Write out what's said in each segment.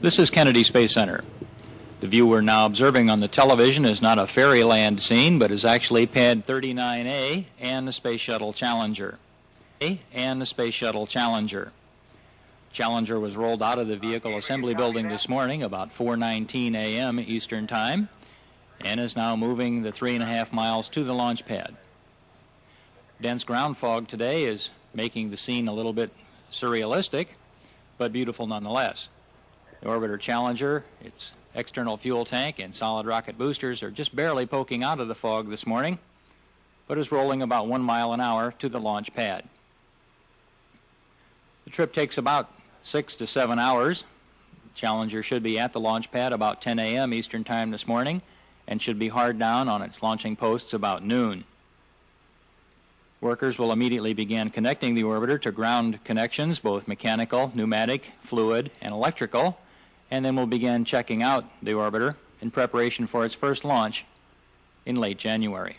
This is Kennedy Space Center. The view we're now observing on the television is not a fairyland scene, but is actually pad 39A and the Space Shuttle Challenger. Challenger was rolled out of the Vehicle Assembly Building this morning about 4:19 a.m. Eastern Time and is now moving the 3.5 miles to the launch pad. Dense ground fog today is making the scene a little bit surrealistic, but beautiful nonetheless. The orbiter Challenger, its external fuel tank and solid rocket boosters are just barely poking out of the fog this morning, but is rolling about 1 mile an hour to the launch pad. The trip takes about 6 to 7 hours. Challenger should be at the launch pad about 10 a.m. Eastern Time this morning and should be hard down on its launching posts about noon. Workers will immediately begin connecting the orbiter to ground connections, both mechanical, pneumatic, fluid, and electrical, and then we'll begin checking out the orbiter in preparation for its first launch in late January.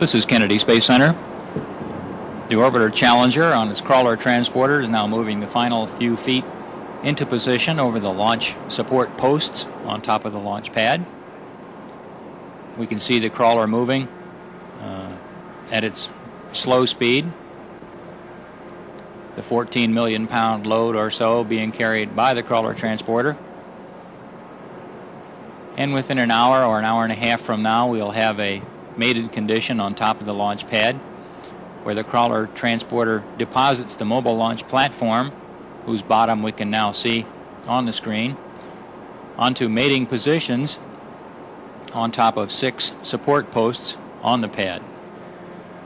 This is Kennedy Space Center. The orbiter Challenger on its crawler transporter is now moving the final few feet into position over the launch support posts on top of the launch pad. We can see the crawler moving at its slow speed. The 14 million pound load or so being carried by the crawler transporter. And within an hour or an hour and a half from now, we'll have a mated condition on top of the launch pad where the crawler transporter deposits the mobile launch platform, whose bottom we can now see on the screen, onto mating positions on top of 6 support posts on the pad.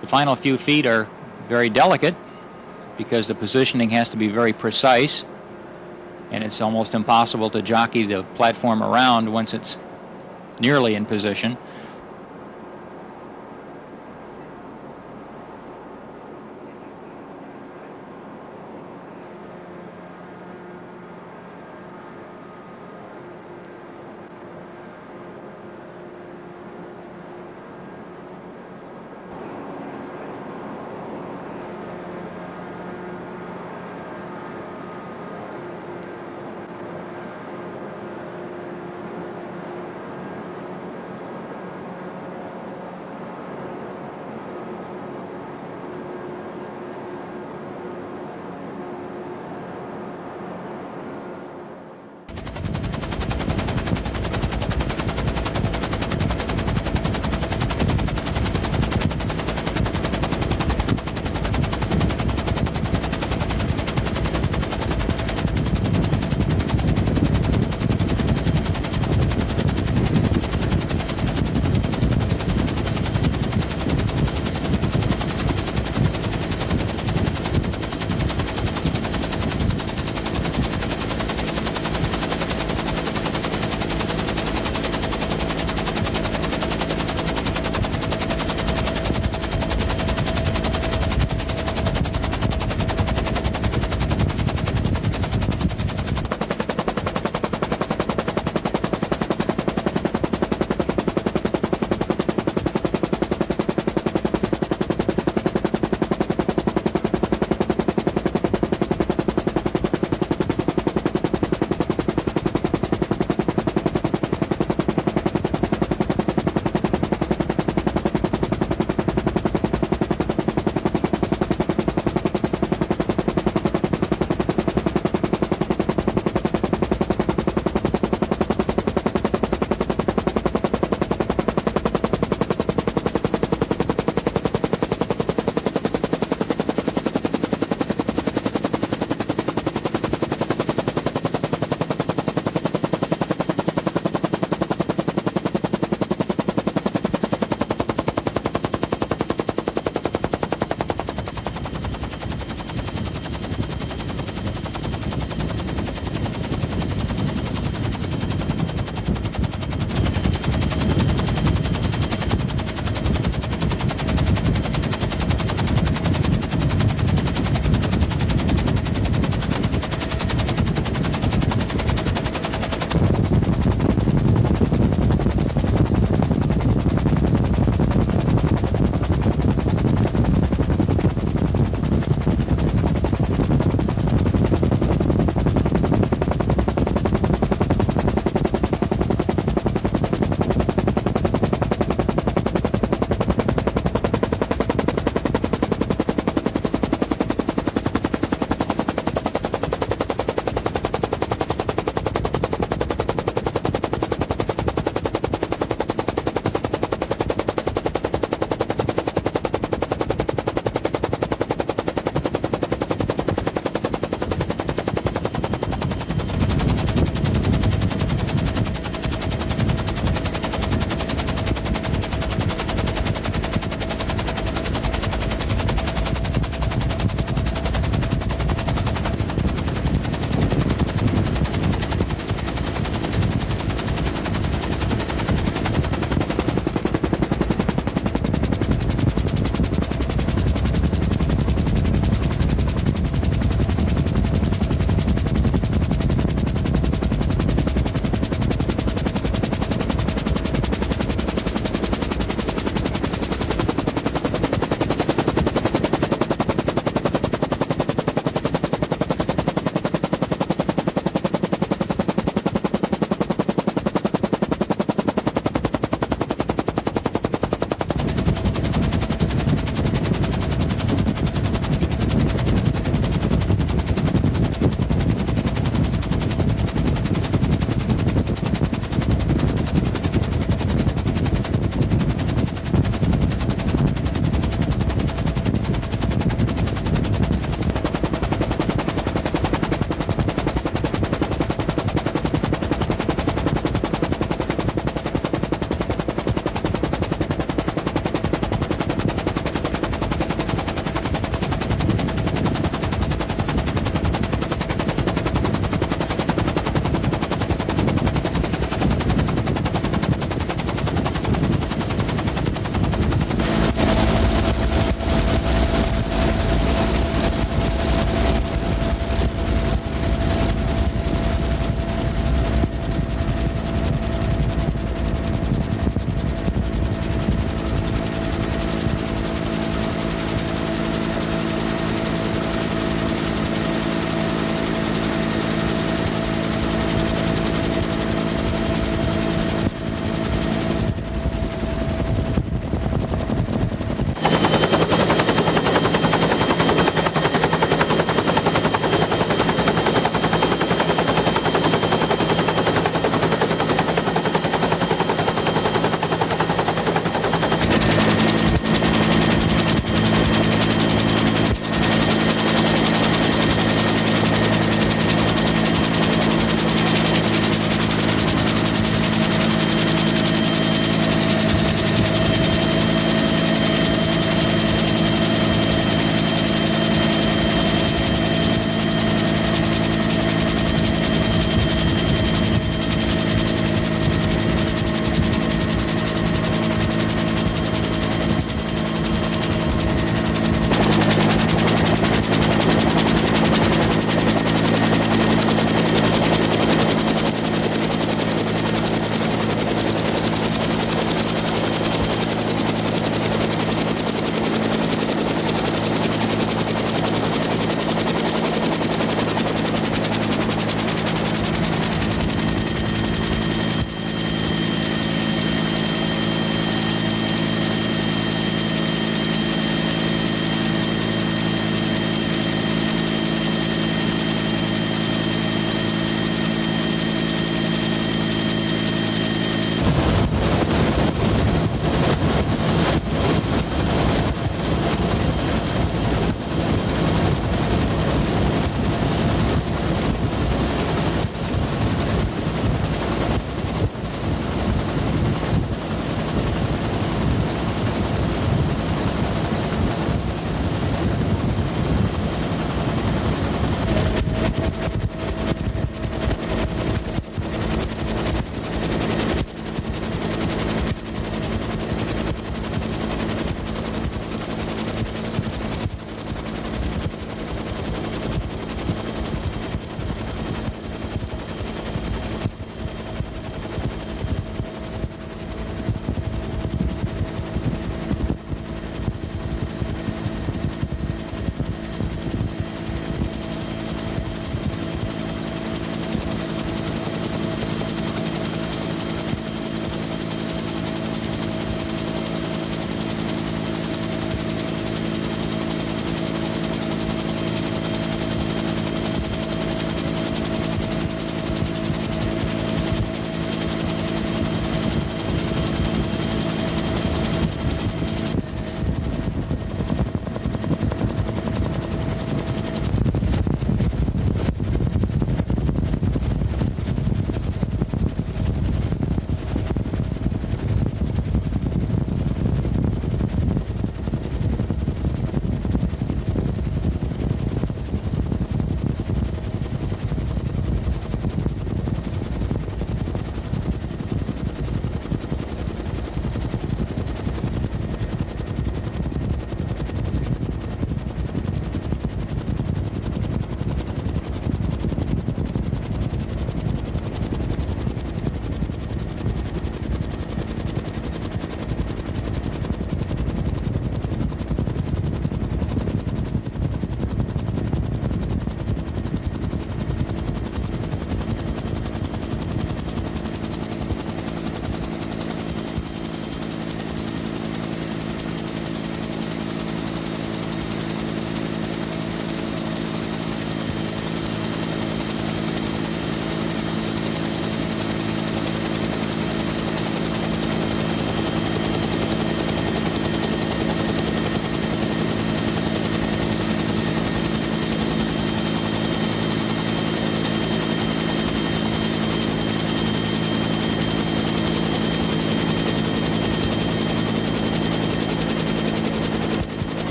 The final few feet are very delicate because the positioning has to be very precise, and it's almost impossible to jockey the platform around once it's nearly in position.